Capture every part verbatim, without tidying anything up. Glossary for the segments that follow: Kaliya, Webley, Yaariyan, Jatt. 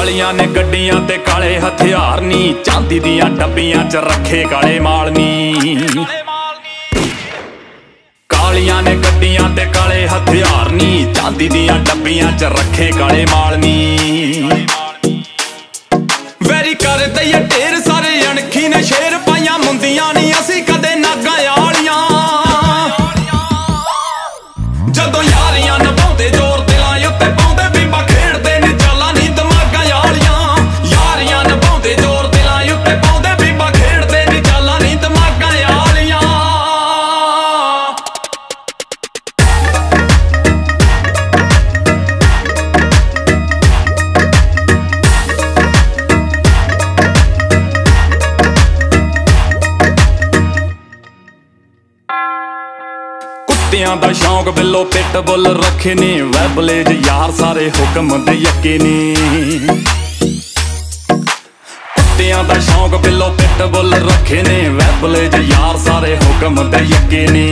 कालियां ने गड्डियां ते काले हथियार नी, चांदी दियां डब्बियां च रखे काले माल नी। कालियां ने गड्डियां ते काले हथियार नी, चांदी दियां डब्बियां च रखे काले माल नी। वैरी कर दईए ढेर सारे अणखी ने शेर पाइयां मुंदियां नी असी कदे नागा यारियां। जदों यारियां नभाउंदे जोर दिलां उत्ते पाउंदे बीबा खेड़दे ने चालां नी दिमागां यारियां। यारियां नभाउंदे जोर दिलां उत्ते पाउंदे बीबा खेड़दे ने चालां नी दिमागां यारियां। कुत्तियां दा शौक बिलो पिट बुल रखे ने, वैबलेज यार सारे हुक्म दे यके ने। कुत्तियां दा शौक बिलो पिट बुल रखे ने, वैबलेज यार सारे हुक्म दे यके ने।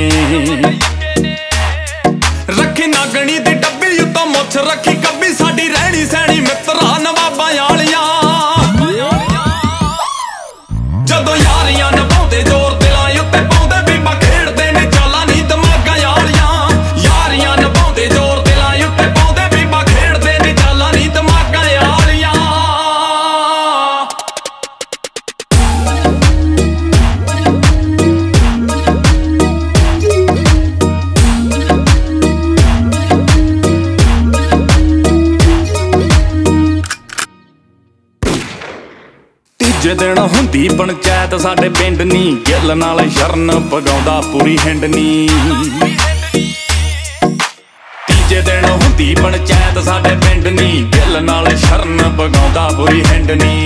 रखी नागनी दी डब्बी उत्तों मुछ रखी कब्बी साडी रहणी सहणी मित्रा नवाबां यालियां। जदों यारियां नभाउंदे जोर दिलां उत्ते पाउंदे बीबा खेड़दे ने चालां नी दिमागां यालियां। यारियां नभाउंदे जोर दिलां उत्ते पाउंदे बीबा खेड़दे ने चालां नी दिमागां यालियां। तीजे दिन हुंदी पंचायत साडे पिंड नी, गिल नाल शरण पगाउंदा पूरी हिंड नी। तीजे दिन हुंदी पंचायत साडे पिंड नी, गिल नाल शरण पगाउंदा पूरी हिंड नी।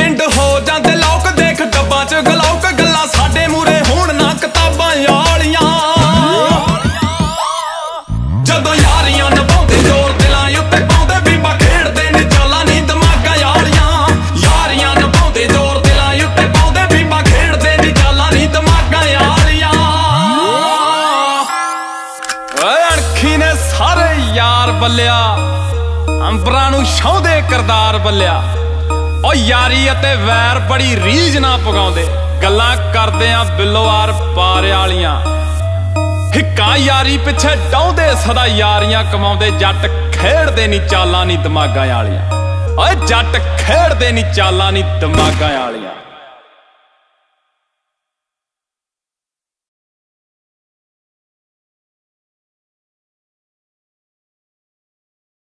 पिंड हो जांदे लोक देख डब्बां च गलौक, गल्लां साडे मूरे होण ना किताबां यालियां। जदों यारियां नभाउंदे जोर दिलां उत्ते पाउंदे बीबा खेड़दे ने चालां नी दिमागां यालियां। यारियां नभाउंदे जोर दिलां उत्ते पाउंदे बीबा खेड़दे ने चालां नी दिमागां यालियां। ओए अणखी ने सारे यार बल्लिया, अंबरां नूं छाउंदे करदार बल्लिया। ओ यारी अते वैर बड़ी रीझ ना पगाउंदे, गल्लां करदेआं बिल्लो आर पार आलियां। हिक्का यारी पिछे डाउंदे सदा यारियां कमाउंदे, जट खेड़दे नी चालां नी दिमागां आलियां। ओए जट खेड़दे नी चालां नी दिमागां आलियां।